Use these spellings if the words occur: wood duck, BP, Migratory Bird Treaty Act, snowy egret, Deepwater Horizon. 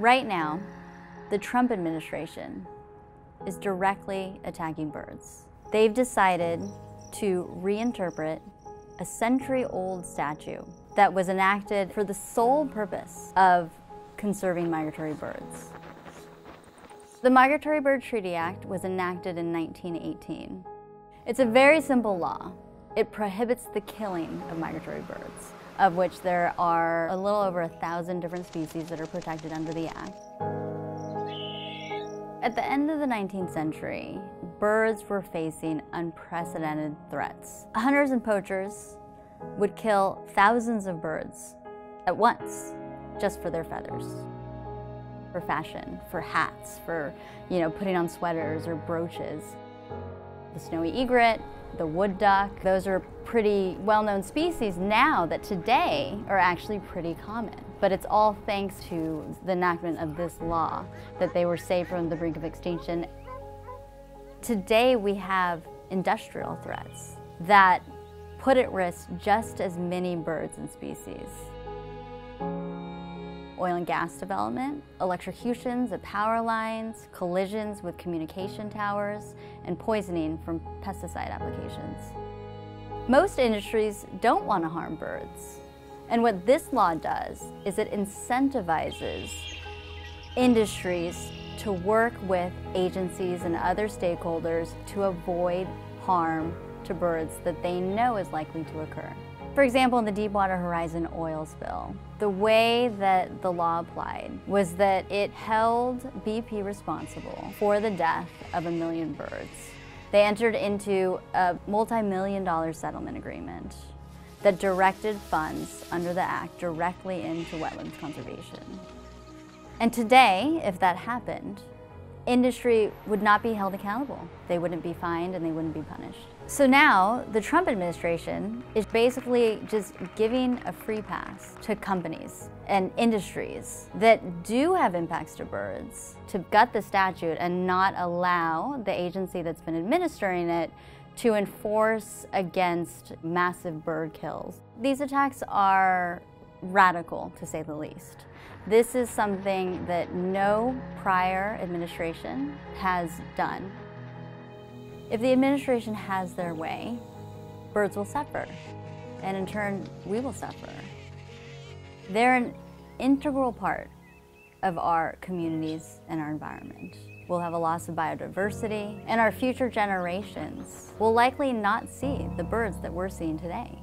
Right now, the Trump administration is directly attacking birds. They've decided to reinterpret a century-old statute that was enacted for the sole purpose of conserving migratory birds. The Migratory Bird Treaty Act was enacted in 1918. It's a very simple law. It prohibits the killing of migratory birds, of which there are a little over 1,000 different species that are protected under the Act. At the end of the 19th century, birds were facing unprecedented threats. Hunters and poachers would kill thousands of birds at once just for their feathers, for fashion, for hats, for, putting on sweaters or brooches. The snowy egret, the wood duck, those are pretty well-known species now that today are actually pretty common. But it's all thanks to the enactment of this law that they were saved from the brink of extinction. Today we have industrial threats that put at risk just as many birds and species. Oil and gas development, electrocutions of power lines, collisions with communication towers, and poisoning from pesticide applications. Most industries don't want to harm birds. And what this law does is it incentivizes industries to work with agencies and other stakeholders to avoid harm to birds that they know is likely to occur. For example, in the Deepwater Horizon oil spill, the way that the law applied was that it held BP responsible for the death of 1 million birds. They entered into a multi-million-dollar settlement agreement that directed funds under the Act directly into wetlands conservation. And today, if that happened, industry would not be held accountable. They wouldn't be fined and they wouldn't be punished. So now the Trump administration is basically just giving a free pass to companies and industries that do have impacts to birds to gut the statute and not allow the agency that's been administering it to enforce against massive bird kills. These attacks are radical, to say the least. This is something that no prior administration has done. If the administration has their way, birds will suffer, and in turn, we will suffer. They're an integral part of our communities and our environment. We'll have a loss of biodiversity, and our future generations will likely not see the birds that we're seeing today.